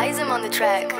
Izem on the track.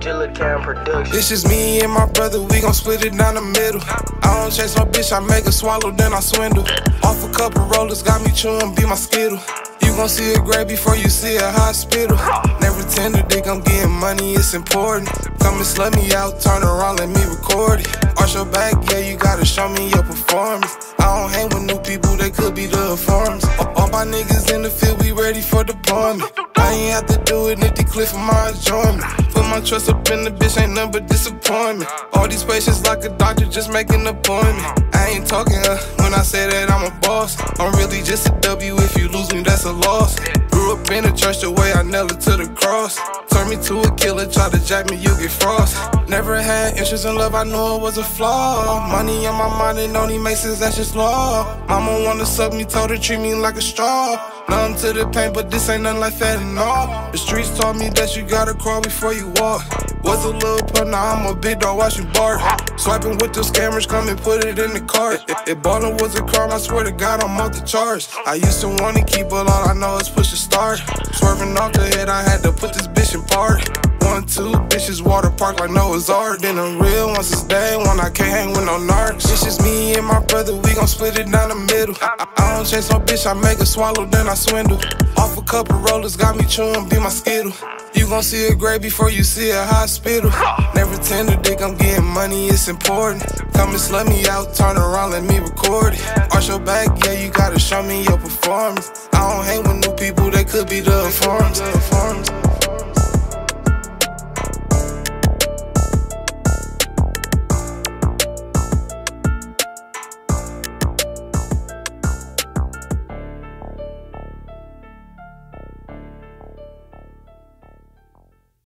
Gilla Cam production. This is me and my brother, we gon' split it down the middle. I don't chase no bitch, I make her swallow, then I swindle. Off a couple rollers, got me chewing, be my skittle. You gon' see a grave before you see a hospital. Never tender dick, I'm getting money, it's important. Come and slut me out, turn around, let me record it. Arch your back, yeah, you gotta show me your performance. I don't hang with new people, they could be the informers. All my niggas in the field, we ready for deployment. I ain't have to do it, nip the cliff for my enjoyment. Put my trust up in the bitch, ain't nothing but disappointment. All these patients like a doctor, just make an appointment. I ain't talking when I say that I'm a boss. I'm really just a W, if you lose me, that's a loss. Grew up in the church the way I nailed it to the cross. Turn me to a killer, try to jack me, you get frost. Never had interest in love, I knew it was a flaw. Money on my mind, it only makes sense, that's just law. Mama wanna suck me, told her treat me like a straw. Numb to the pain, but this ain't nothing like that at all. The streets taught me that you gotta crawl before you walk. Was a little punk, now I'm a big dog, watch you bark. Swiping with those scammers, come and put it in the cart. If ballin' was a crime, I swear to God, I'm off the charts. I used to wanna keep, but all I know is push a start. Swerving off the head, I had to put this bitch in park. 1, 2 bitches, water park like Noah's Ark. Then I'm real once it's day one, I can't hang with no narcs. It's just me and my brother, we gon' split it down the middle. I don't chase no bitch, I make her swallow, then I swindle. Off a couple rollers, got me chewing, be my skittle. You gon' see a grave before you see a hospital. Never tender dick, I'm getting money, it's important. Come and slut me out, turn around, let me record it. Arch your back, yeah, you gotta show me your performance. I don't hang with new people, they could be the informer.